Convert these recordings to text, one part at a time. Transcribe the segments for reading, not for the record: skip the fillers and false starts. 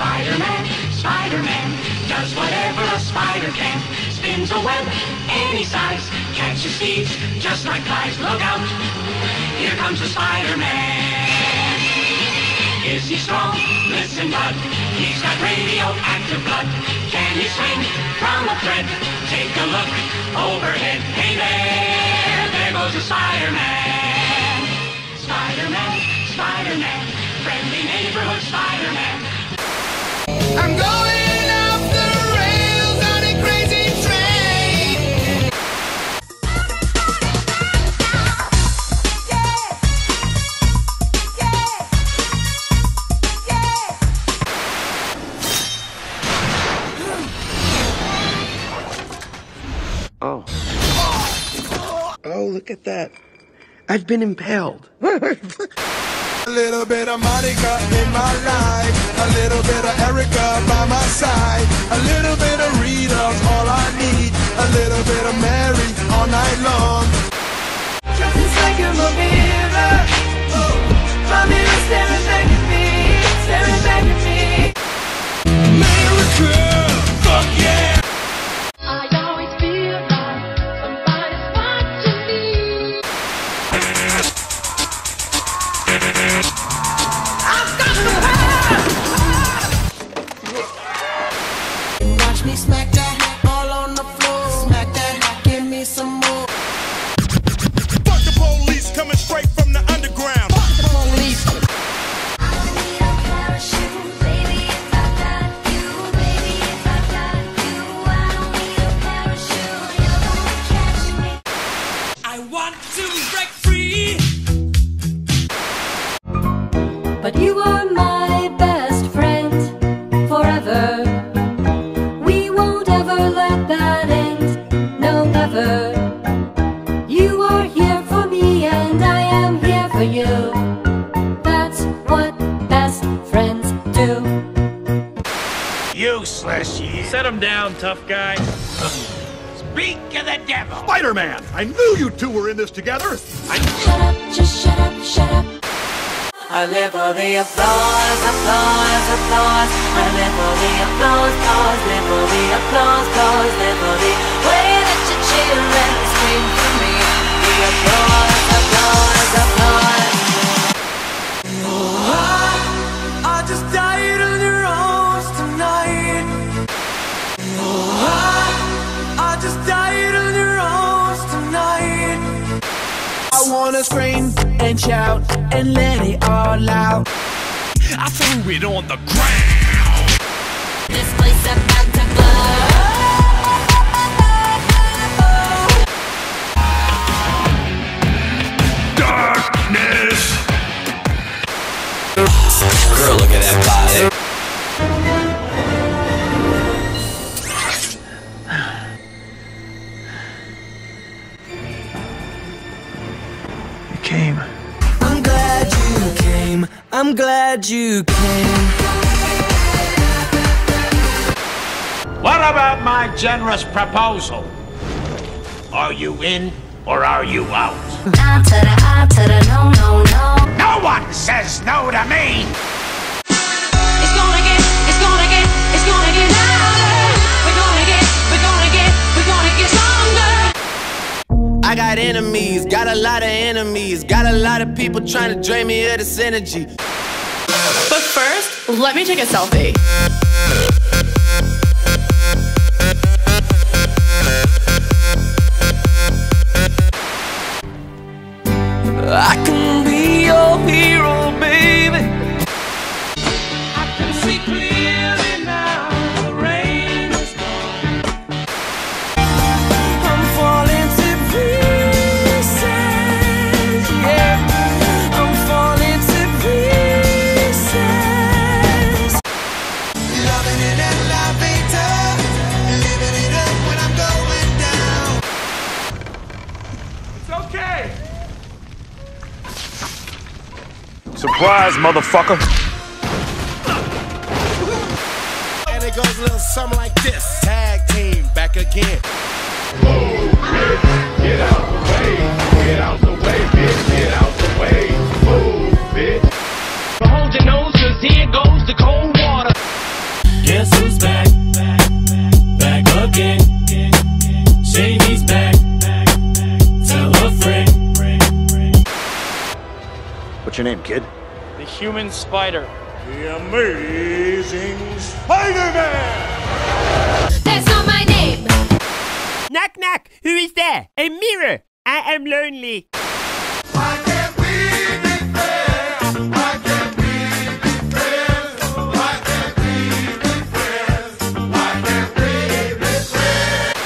Spider-Man, Spider-Man, does whatever a spider can. Spins a web any size, catches thieves just like flies. Look out, here comes the Spider-Man. Is he strong? Listen, bud, he's got radioactive blood. Can he swing from a thread? Take a look overhead. Hey there, there goes a Spider-Man. Spider-Man, Spider-Man, friendly neighborhood Spider-Man. I'm going off the rails on a crazy train. Oh. Oh, look at that. I've been impaled. A little bit of Monica in my life, a little bit of Erica by my side, a little bit of Rita's all I need, a little bit of Mary all night long. It's like I'm a mirror, my mirror staring back at me, staring back at me. America, fuck yeah! I always feel like somebody's watching me. I've got the power. Watch me smack that all on the floor. Smack that, give me some more. Fuck the police, coming straight from the underground. Fuck the police. I need a parachute, baby, if I got you, baby, if I got you. I don't need a parachute, you're gonna catch me. I want to break free. But you are my best friend forever. We won't ever let that end, no, never. You are here for me and I am here for you. That's what best friends do. Useless, you. Set him down, tough guy. Speak of the devil. Spider-Man, I knew you two were in this together. Shut up, just shut up, shut up. I live for the applause, applause, applause. I live for the applause, applause. Live for the applause, applause. Live for the way that you cheer and scream for me. The applause, applause, applause. Oh, I just died on your arms tonight. Oh, I just died on your arms tonight. I wanna scream and shout and let it all out. I threw it on the ground. This place about to blow. Darkness. Girl, look at that body. You came. I'm glad you came. What about my generous proposal? Are you in or are you out? I to the no, no, no. No one says no to me. It's gonna get louder. We're gonna get stronger. I got enemies, got a lot of enemies, got a lot of people trying to drain me of this energy. But first, let me take a selfie. I can be your hero, baby. I can see clearly now, the rain is gone. I'm falling to pieces, yeah. I'm falling to pieces. Surprise, motherfucker! And it goes a little something like this. Tag team, back again. Whoa, bitch, get out the way. Get out the way, bitch, get out the way. Whoa, bitch. Hold your nose, cause here goes the cold water. your name, kid? The Human Spider. The Amazing Spider-Man! That's not my name! Knock, knock! Who is there? A mirror! I am lonely. Why can't we be friends? Why can't we be friends? Why can't we be friends? Why can't we be friends?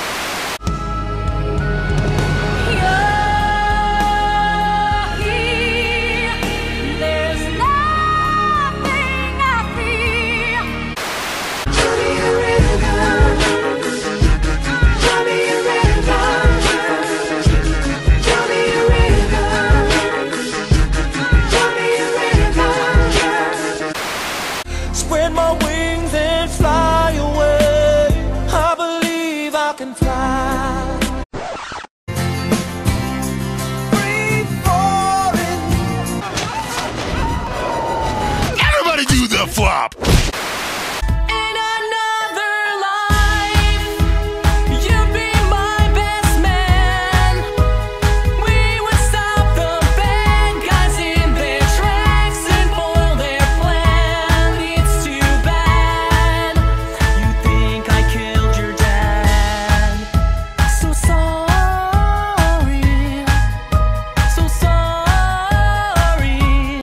There's nothing I feel. Spread my wings and fly.